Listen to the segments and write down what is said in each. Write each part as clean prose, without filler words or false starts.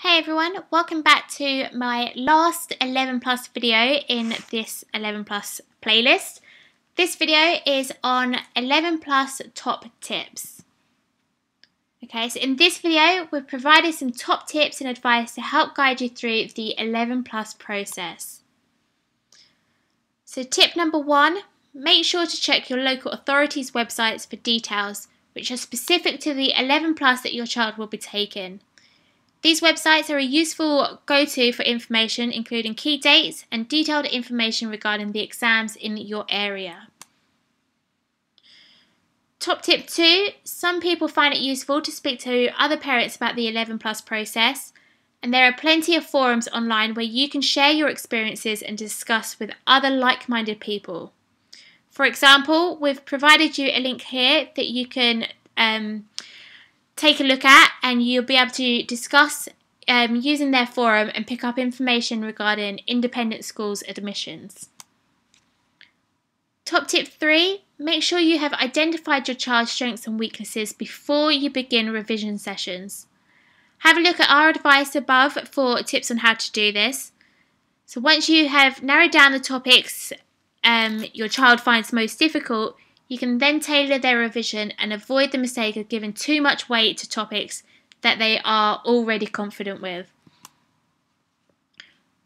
Hey everyone, welcome back to my last 11 plus video in this 11 plus playlist. This video is on 11 plus top tips. Okay, so in this video we've provided some top tips and advice to help guide you through the 11 plus process. So tip number one, make sure to check your local authorities' websites for details which are specific to the 11 plus that your child will be taken. These websites are a useful go-to for information, including key dates and detailed information regarding the exams in your area. Top tip two, some people find it useful to speak to other parents about the 11 plus process, and there are plenty of forums online where you can share your experiences and discuss with other like-minded people. For example, we've provided you a link here that you can take a look at, and you'll be able to discuss using their forum and pick up information regarding independent schools admissions. Top tip three, make sure you have identified your child's strengths and weaknesses before you begin revision sessions. Have a look at our advice above for tips on how to do this. So once you have narrowed down the topics your child finds most difficult, you can then tailor their revision and avoid the mistake of giving too much weight to topics that they are already confident with.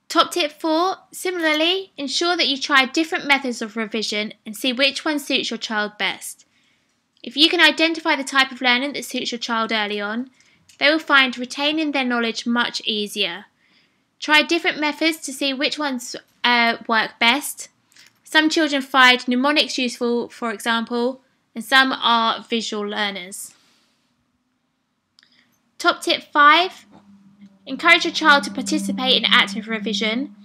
Top tip four, similarly, ensure that you try different methods of revision and see which one suits your child best. If you can identify the type of learning that suits your child early on, they will find retaining their knowledge much easier. Try different methods to see which ones work best. Some children find mnemonics useful, for example, and some are visual learners. Top tip five, encourage your child to participate in active revision.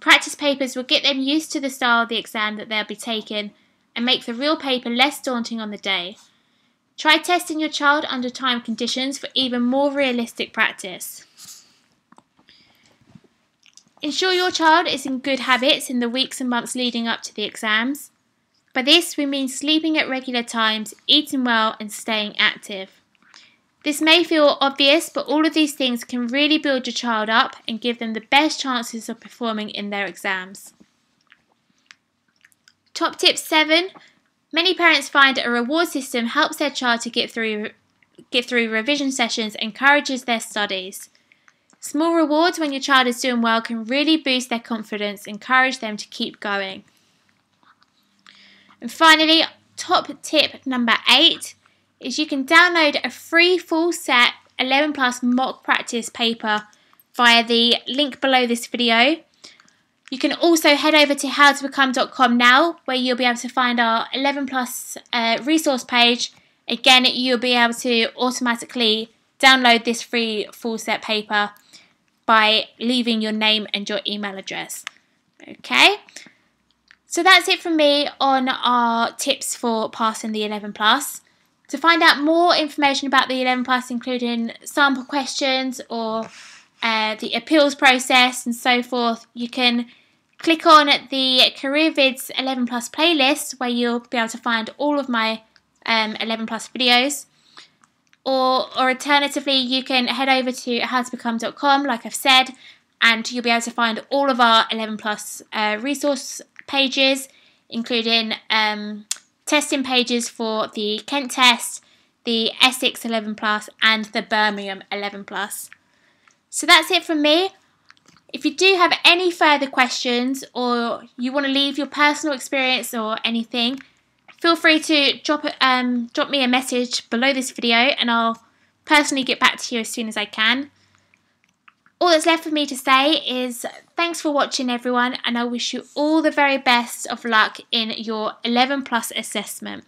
Practice papers will get them used to the style of the exam that they'll be taking and make the real paper less daunting on the day. Try testing your child under timed conditions for even more realistic practice. Ensure your child is in good habits in the weeks and months leading up to the exams. By this, we mean sleeping at regular times, eating well, and staying active. This may feel obvious, but all of these things can really build your child up and give them the best chances of performing in their exams. Top tip seven. Many parents find a reward system helps their child to get through revision sessions and encourages their studies. Small rewards when your child is doing well can really boost their confidence and encourage them to keep going. And finally, top tip number eight is you can download a free full set 11 plus mock practice paper via the link below this video. You can also head over to How2Become.com now, where you'll be able to find our 11 plus resource page. Again, you'll be able to automatically download this free full set paper by leaving your name and your email address. Okay, so that's it from me on our tips for passing the 11 plus. To find out more information about the 11 plus, including sample questions or the appeals process and so forth, you can click on the CareerVidz 11 plus playlist, where you'll be able to find all of my 11 plus videos. Or alternatively, you can head over to How2Become.com, like I've said, and you'll be able to find all of our 11 plus resource pages, including testing pages for the Kent test, the Essex 11 plus, and the Birmingham 11 plus. So that's it from me. If you do have any further questions, or you want to leave your personal experience or anything, feel free to drop me a message below this video, and I'll personally get back to you as soon as I can. All that's left for me to say is thanks for watching everyone, and I wish you all the very best of luck in your 11 plus assessment.